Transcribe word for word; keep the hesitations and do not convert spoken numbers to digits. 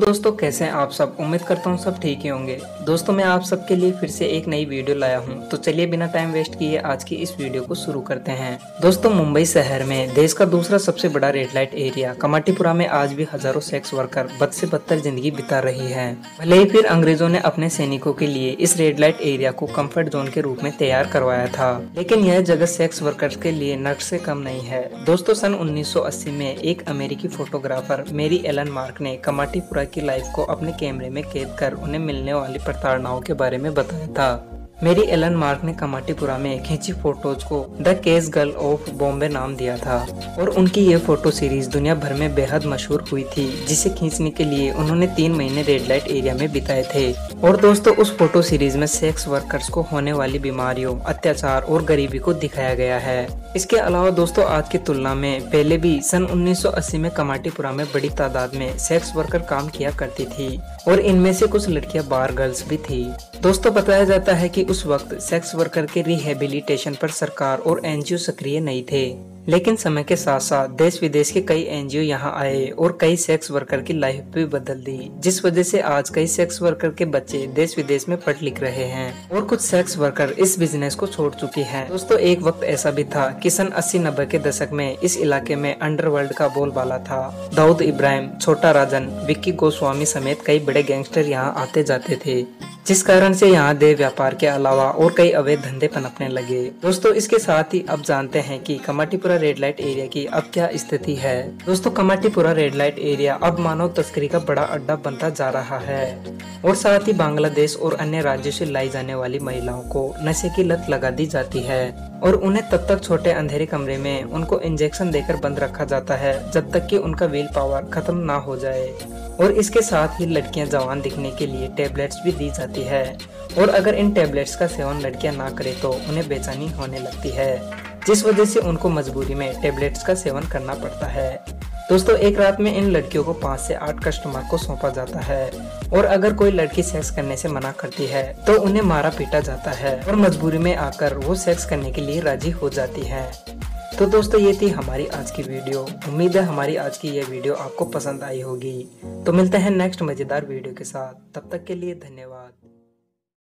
दोस्तों कैसे हैं आप सब। उम्मीद करता हूँ सब ठीक ही होंगे। दोस्तों मैं आप सबके लिए फिर से एक नई वीडियो लाया हूँ, तो चलिए बिना टाइम वेस्ट किए आज की इस वीडियो को शुरू करते हैं। दोस्तों मुंबई शहर में देश का दूसरा सबसे बड़ा रेड लाइट एरिया कमाठीपुरा में आज भी हजारों सेक्स वर्कर बद से बदतर जिंदगी बिता रही है। भले ही फिर अंग्रेजों ने अपने सैनिकों के लिए इस रेड लाइट एरिया को कम्फर्ट जोन के रूप में तैयार करवाया था, लेकिन यह जगह सेक्स वर्कर्स के लिए नर्क से कम नहीं है। दोस्तों सन उन्नीस सौ अस्सी में एक अमेरिकी फोटोग्राफर मेरी एलन मार्क ने कमाठीपुरा की लाइफ को अपने कैमरे में कैद कर उन्हें मिलने वाली प्रताड़नाओं के बारे में बताया था। मेरी एलन मार्क ने कमाठीपुरा में खींची फोटोज को the cage girl of Bombay नाम दिया था और उनकी ये फोटो सीरीज दुनिया भर में बेहद मशहूर हुई थी, जिसे खींचने के लिए उन्होंने तीन महीने रेड लाइट एरिया में बिताए थे। और दोस्तों उस फोटो सीरीज में सेक्स वर्कर्स को होने वाली बीमारियों, अत्याचार और गरीबी को दिखाया गया है। इसके अलावा दोस्तों आज की तुलना में पहले भी सन उन्नीस सौ अस्सी में कमाठीपुरा में बड़ी तादाद में सेक्स वर्कर काम किया करती थी और इनमें से कुछ लड़कियां बार गर्ल्स भी थी। दोस्तों बताया जाता है कि उस वक्त सेक्स वर्कर के रिहेबिलिटेशन पर सरकार और एनजीओ सक्रिय नहीं थे, लेकिन समय के साथ साथ देश विदेश के कई एनजीओ यहां आए और कई सेक्स वर्कर की लाइफ भी बदल दी, जिस वजह से आज कई सेक्स वर्कर के बच्चे देश विदेश में पढ़ लिख रहे हैं और कुछ सेक्स वर्कर इस बिजनेस को छोड़ चुकी हैं। दोस्तों एक वक्त ऐसा भी था कि सन अस्सी नब्बे के दशक में इस इलाके में अंडरवर्ल्ड का बोलबाला था। दाऊद इब्राहिम, छोटा राजन, विक्की गोस्वामी समेत कई बड़े गैंगस्टर यहाँ आते जाते थे, जिस कारण से यहाँ देह व्यापार के अलावा और कई अवैध धंधे पनपने लगे। दोस्तों इसके साथ ही अब जानते हैं कि कमाठीपुरा रेड लाइट एरिया की अब क्या स्थिति है। दोस्तों कमाठीपुरा रेड लाइट एरिया अब मानव तस्करी का बड़ा अड्डा बनता जा रहा है और साथ ही बांग्लादेश और अन्य राज्यों से लाई जाने वाली महिलाओं को नशे की लत लगा दी जाती है और उन्हें तब तक छोटे अंधेरे कमरे में उनको इंजेक्शन देकर बंद रखा जाता है जब तक कि उनका विल पावर खत्म ना हो जाए। और इसके साथ ही लड़कियां जवान दिखने के लिए टेबलेट्स भी दी जाती है और अगर इन टेबलेट्स का सेवन लड़कियां ना करें तो उन्हें बेचैनी होने लगती है, जिस वजह से उनको मजबूरी में टेबलेट्स का सेवन करना पड़ता है। दोस्तों एक रात में इन लड़कियों को पाँच से आठ कस्टमर को सौंपा जाता है और अगर कोई लड़की सेक्स करने से मना करती है तो उन्हें मारा पीटा जाता है और मजबूरी में आकर वो सेक्स करने के लिए राजी हो जाती है। तो दोस्तों ये थी हमारी आज की वीडियो। उम्मीद है हमारी आज की ये वीडियो आपको पसंद आई होगी। तो मिलते हैं नेक्स्ट मज़ेदार वीडियो के साथ, तब तक के लिए धन्यवाद।